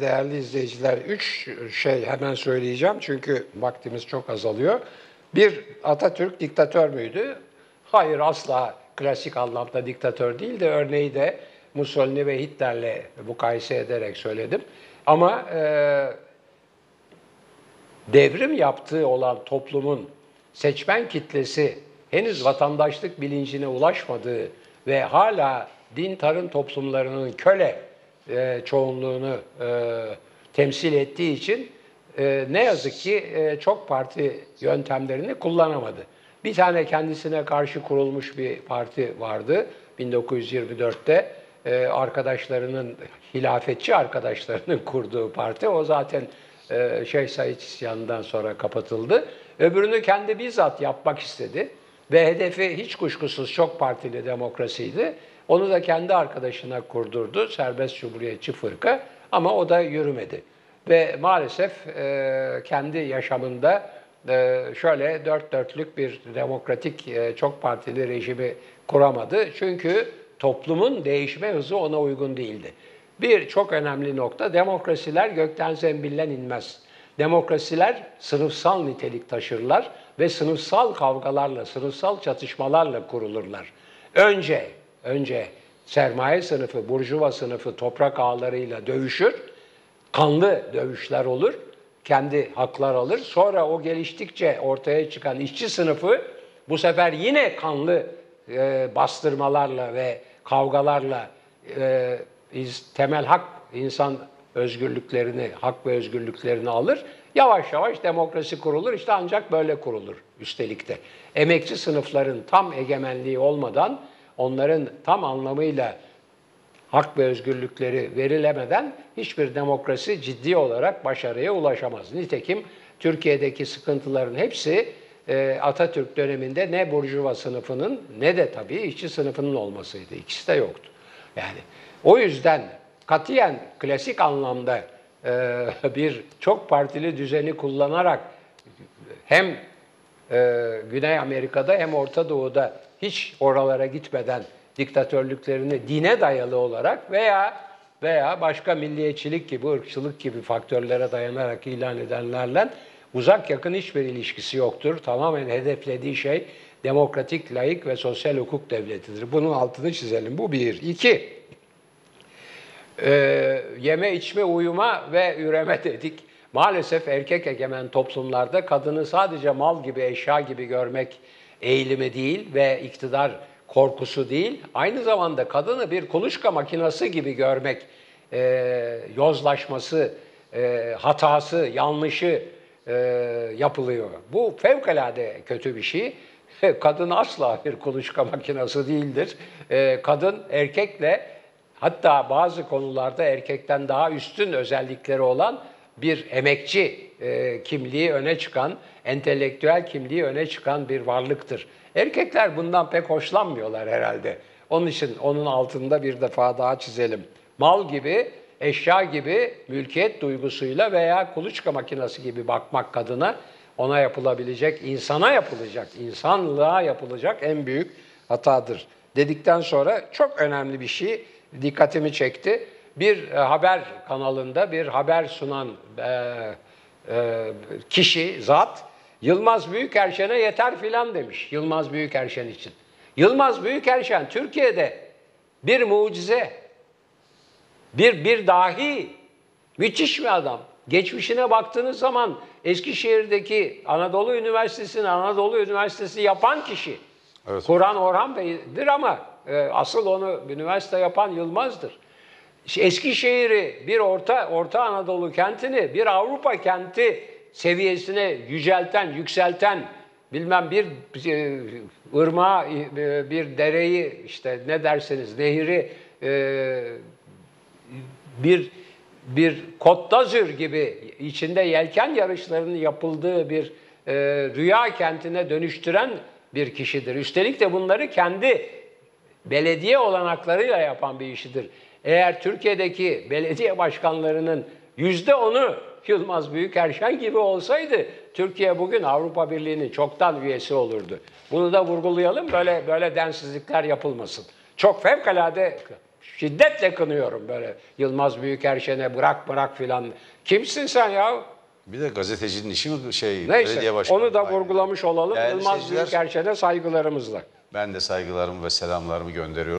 değerli izleyiciler, 3 şey hemen söyleyeceğim çünkü vaktimiz çok azalıyor. Bir, Atatürk diktatör müydü? Hayır, asla klasik anlamda diktatör değil de örneği de Mussolini ve Hitler'le mukayese ederek söyledim. Ama devrim yaptığı olan toplumun seçmen kitlesi henüz vatandaşlık bilincine ulaşmadığı ve hala din tarım toplumlarının köle çoğunluğunu temsil ettiği için ne yazık ki çok parti yöntemlerini kullanamadı. Bir tane kendisine karşı kurulmuş bir parti vardı 1924'te. Arkadaşlarının, hilafetçi arkadaşlarının kurduğu parti. O zaten Şeyh Sait isyanından sonra kapatıldı. Öbürünü kendi bizzat yapmak istedi. Ve hedefi hiç kuşkusuz çok partili demokrasiydi. Onu da kendi arkadaşına kurdurdu. Serbest Cumhuriyetçi Fırka. Ama o da yürümedi. Ve maalesef kendi yaşamında şöyle dört dörtlük bir demokratik çok partili rejimi kuramadı. Çünkü toplumun değişme hızı ona uygun değildi. Bir çok önemli nokta, demokrasiler gökten zembillen inmez. Demokrasiler sınıfsal nitelik taşırlar ve sınıfsal kavgalarla, sınıfsal çatışmalarla kurulurlar. Önce sermaye sınıfı, burjuva sınıfı toprak ağlarıyla dövüşür, kanlı dövüşler olur, kendi haklar alır. Sonra o geliştikçe ortaya çıkan işçi sınıfı bu sefer yine kanlı bastırmalarla ve kavgalarla temel hak, insan özgürlüklerini, hak ve özgürlüklerini alır. Yavaş yavaş demokrasi kurulur. İşte ancak böyle kurulur üstelik de. Emekçi sınıfların tam egemenliği olmadan, onların tam anlamıyla hak ve özgürlükleri verilemeden hiçbir demokrasi ciddi olarak başarıya ulaşamaz. Nitekim Türkiye'deki sıkıntıların hepsi Atatürk döneminde ne burjuva sınıfının ne de tabii işçi sınıfının olmasıydı. İkisi de yoktu. Yani o yüzden katiyen klasik anlamda bir çok partili düzeni kullanarak hem Güney Amerika'da hem Orta Doğu'da hiç oralara gitmeden diktatörlüklerini dine dayalı olarak veya başka milliyetçilik gibi, ırkçılık gibi faktörlere dayanarak ilan edenlerle uzak yakın hiçbir ilişkisi yoktur. Tamamen hedeflediği şey demokratik, laik ve sosyal hukuk devletidir. Bunun altını çizelim. Bu bir. İki, yeme, içme, uyuma ve üreme dedik. Maalesef erkek egemen toplumlarda kadını sadece mal gibi, eşya gibi görmek eğilimi değil ve iktidar korkusu değil, aynı zamanda kadını bir kuluçka makinesi gibi görmek yozlaşması, hatası, yanlışı yapılıyor. Bu fevkalade kötü bir şey. Kadın asla bir kuluçka makinesi değildir. Kadın erkekle, hatta bazı konularda erkekten daha üstün özellikleri olan bir emekçi kimliği öne çıkan, entelektüel kimliği öne çıkan bir varlıktır. Erkekler bundan pek hoşlanmıyorlar herhalde. Onun için onun altında bir defa daha çizelim. Mal gibi, eşya gibi mülkiyet duygusuyla veya kuluçka makinesi gibi bakmak kadına, ona yapılabilecek, insana yapılacak, insanlığa yapılacak en büyük hatadır. Dedikten sonra çok önemli bir şey dikkatimi çekti. Bir haber kanalında bir haber sunan kişi, zat, Yılmaz Büyükerşen'e yeter filan demiş. Yılmaz Büyükerşen için. Yılmaz Büyükerşen Türkiye'de bir mucize, bir dahi, müthiş bir adam. Geçmişine baktığınız zaman Eskişehir'deki Anadolu Üniversitesi yapan kişi. Evet. Kur'an Orhan Bey'dir ama asıl onu üniversite yapan Yılmaz'dır. Eskişehir'i, bir Orta Anadolu kentini, bir Avrupa kenti seviyesine yükselten, bilmem bir ırmağı, bir dereyi, işte ne derseniz, nehri, bir Kotdazür gibi içinde yelken yarışlarının yapıldığı bir rüya kentine dönüştüren bir kişidir. Üstelik de bunları kendi belediye olanaklarıyla yapan bir işidir. Eğer Türkiye'deki belediye başkanlarının %10'u Yılmaz Büyükerşen gibi olsaydı, Türkiye bugün Avrupa Birliği'nin çoktan üyesi olurdu. Bunu da vurgulayalım, böyle densizlikler yapılmasın. Çok fevkalade şiddetle kınıyorum böyle. Yılmaz Büyükerşen'e bırak filan. Kimsin sen ya? Bir de gazetecinin işi mi şey? Neyse, onu da vurgulamış olalım. Yılmaz Büyükerşen'e saygılarımızla. Ben de saygılarımı ve selamlarımı gönderiyorum.